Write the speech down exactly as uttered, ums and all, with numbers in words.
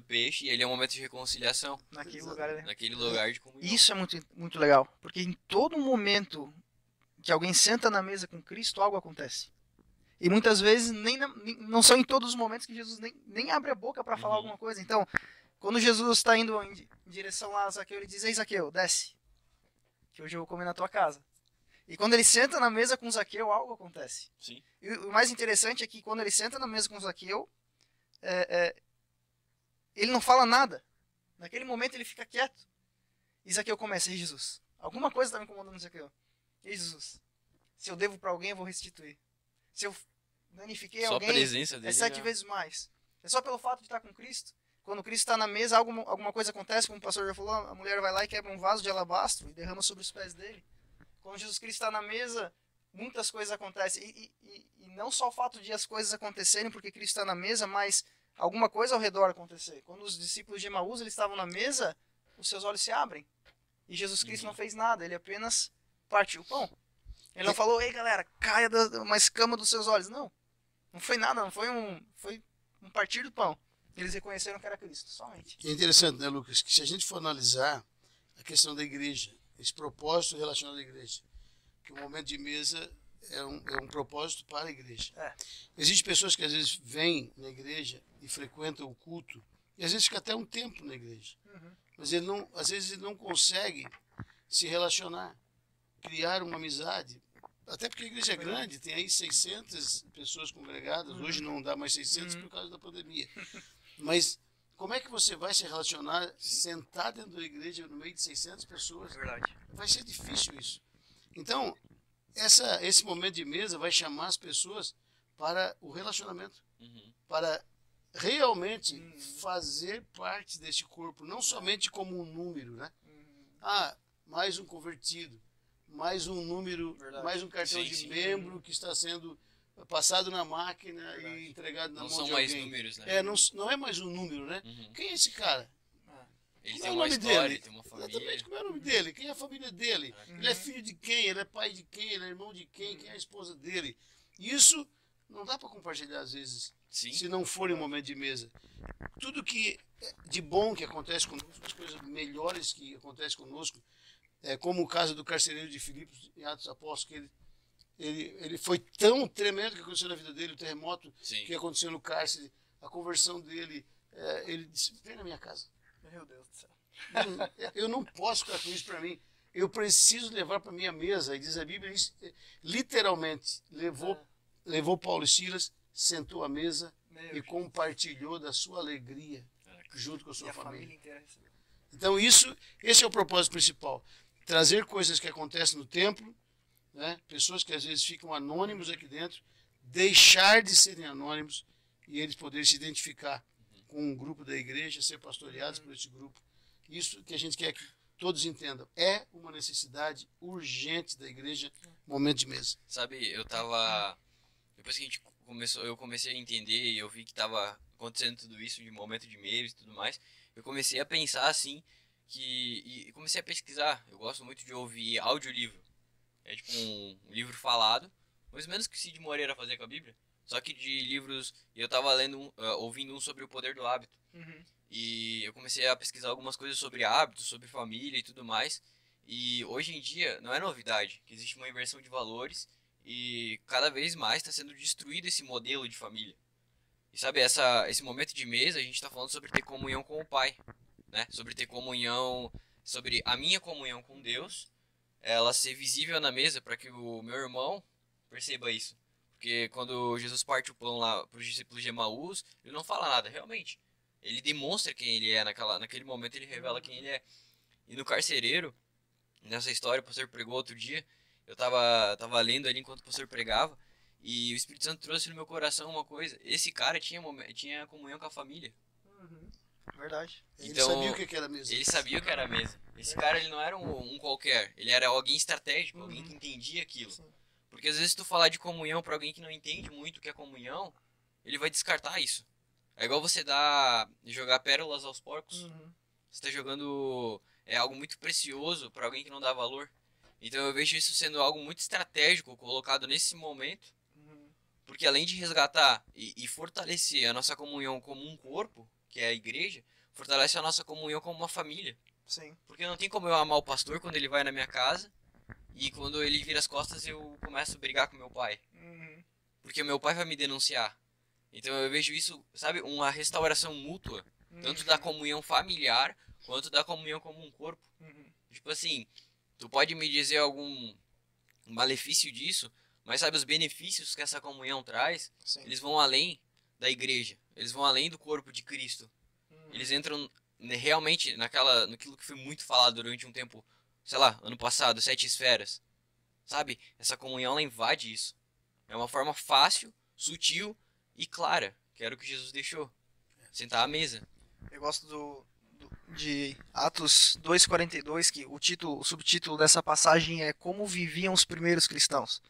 do peixe, e ali é um momento de reconciliação. Naquele Exato. lugar, né? Naquele lugar de comunhão. Isso é muito, muito legal, porque em todo momento que alguém senta na mesa com Cristo, algo acontece. E muitas vezes, nem, na, nem não são em todos os momentos que Jesus nem, nem abre a boca para falar uhum. alguma coisa. Então, quando Jesus está indo em, em direção lá a Zaqueu, ele diz: "Ei, Zaqueu, desce, que hoje eu vou comer na tua casa." E quando ele senta na mesa com Zaqueu, algo acontece. Sim. E o mais interessante é que quando ele senta na mesa com Zaqueu, é, é, ele não fala nada. Naquele momento ele fica quieto. E Zaqueu começa: "Ei, Jesus, alguma coisa está me incomodando no Zaqueu. Ei, Jesus, se eu devo para alguém, eu vou restituir. Se eu danifiquei Só alguém, a presença dele é sete já. vezes mais." É só pelo fato de estar com Cristo. Quando Cristo está na mesa, alguma, alguma coisa acontece. Como o pastor já falou, a mulher vai lá e quebra um vaso de alabastro e derrama sobre os pés dele. Quando Jesus Cristo está na mesa, muitas coisas acontecem. E, e, e não só o fato de as coisas acontecerem porque Cristo está na mesa, mas alguma coisa ao redor acontecer. Quando os discípulos de Emaús eles estavam na mesa, os seus olhos se abrem. E Jesus Cristo uhum. não fez nada, ele apenas partiu o pão. Ele não falou: "Ei, galera, caia da, uma escama dos seus olhos." Não, não foi nada, não foi um, foi um partir do pão. Eles reconheceram que era Cristo, somente. É interessante, né, Lucas, que se a gente for analisar a questão da igreja, esse propósito relacionado à igreja, que o momento de mesa é um, é um propósito para a igreja. É. Existem pessoas que às vezes vêm na igreja e frequentam o culto, e às vezes fica até um tempo na igreja, uhum. mas ele não, às vezes ele não consegue se relacionar, criar uma amizade, até porque a igreja é grande, tem aí seiscentas pessoas congregadas, uhum. hoje não dá mais seiscentas uhum. por causa da pandemia, mas... Como é que você vai se relacionar sentado dentro da igreja no meio de seiscentas pessoas? Verdade. Vai ser difícil isso. Então, essa, esse momento de mesa vai chamar as pessoas para o relacionamento. Uhum. Para realmente uhum. fazer parte desse corpo, não somente como um número, né? Uhum. Ah, mais um convertido, mais um número, Verdade. mais um cartão sim, de sim. membro que está sendo... passado na máquina Verdade. e entregado na não mão de alguém. Não são mais números, né? É, não, não é mais um número, né? Uhum. Quem é esse cara? Ah. Ele Como tem é o uma nome história, dele? Tem uma família. Exatamente, como é o nome uhum. dele? Quem é a família dele? Uhum. Ele é filho de quem? Ele é pai de quem? Ele é irmão de quem? Uhum. Quem é a esposa dele? Isso não dá para compartilhar às vezes, Sim. se não for em um momento de mesa. Tudo que de bom que acontece conosco, as coisas melhores que acontecem conosco, é, como o caso do carcereiro de Filipe, em Atos Apóstolos, que ele Ele, ele foi tão tremendo que aconteceu na vida dele, o terremoto Sim. que aconteceu no cárcere, a conversão dele. É, ele disse: "Vem na minha casa." Meu Deus do céu. Eu, eu não posso ficar com isso para mim. Eu preciso levar para minha mesa. E diz a Bíblia, isso, literalmente, levou, é. levou Paulo e Silas, sentou à mesa Meu e compartilhou Deus. da sua alegria é. junto com a sua e família. A família então, isso, esse é o propósito principal. Trazer coisas que acontecem no templo, né? Pessoas que às vezes ficam anônimos aqui dentro, deixar de serem anônimos e eles poderem se identificar uhum. com um grupo da igreja, ser pastoreados uhum. por esse grupo. Isso que a gente quer que todos entendam. É uma necessidade urgente da igreja, momento de mesa. Sabe, eu tava... Depois que a gente começou, eu comecei a entender e eu vi que tava acontecendo tudo isso de momento de mesa e tudo mais, eu comecei a pensar assim, que... e comecei a pesquisar. Eu gosto muito de ouvir audiolivro. É tipo um livro falado, mais ou menos que o Cid Moreira fazia com a Bíblia. Só que de livros, eu tava lendo, uh, ouvindo um sobre o poder do hábito. Uhum. E eu comecei a pesquisar algumas coisas sobre hábitos, sobre família e tudo mais. E hoje em dia, não é novidade, que existe uma inversão de valores. E cada vez mais está sendo destruído esse modelo de família. E sabe, essa, esse momento de mesa, a gente está falando sobre ter comunhão com o Pai. Né? Sobre ter comunhão, sobre a minha comunhão com Deus. Ela ser visível na mesa para que o meu irmão perceba isso. Porque quando Jesus parte o pão lá para os discípulos de Emaús, ele não fala nada, realmente. Ele demonstra quem ele é, naquela, naquele momento ele revela quem ele é. E no carcereiro, nessa história, o pastor pregou outro dia, eu tava, tava lendo ali enquanto o pastor pregava, e o Espírito Santo trouxe no meu coração uma coisa: esse cara tinha, tinha comunhão com a família. Uhum. Verdade. Ele então, sabia o que era mesa. Ele sabia o que era mesa. Esse cara, ele não era um, um qualquer. Ele era alguém estratégico, uhum. alguém que entendia aquilo. Sim. Porque às vezes se tu falar de comunhão pra alguém que não entende muito o que é comunhão, ele vai descartar isso. É igual você dar, jogar pérolas aos porcos. Uhum. Você tá jogando é, algo muito precioso pra alguém que não dá valor. Então eu vejo isso sendo algo muito estratégico colocado nesse momento. Uhum. Porque além de resgatar e, e fortalecer a nossa comunhão como um corpo, que é a igreja, fortalece a nossa comunhão como uma família. Sim. Porque não tem como eu amar o pastor quando ele vai na minha casa e quando ele vira as costas eu começo a brigar com meu pai. Uhum. Porque meu pai vai me denunciar. Então eu vejo isso, sabe, uma restauração mútua. Uhum. Tanto da comunhão familiar quanto da comunhão como um corpo. Uhum. Tipo assim, tu pode me dizer algum malefício disso, mas sabe, os benefícios que essa comunhão traz, sim, eles vão além da igreja. Eles vão além do corpo de Cristo. Uhum. Eles entram realmente naquela, naquilo que foi muito falado durante um tempo, sei lá, ano passado, sete esferas. Sabe, essa comunhão ela invade isso. É uma forma fácil, sutil e clara, que era o que Jesus deixou. Sentar à mesa. Eu gosto do, do, de Atos dois, quarenta e dois, que o, título, o subtítulo dessa passagem é Como Viviam os Primeiros Cristãos.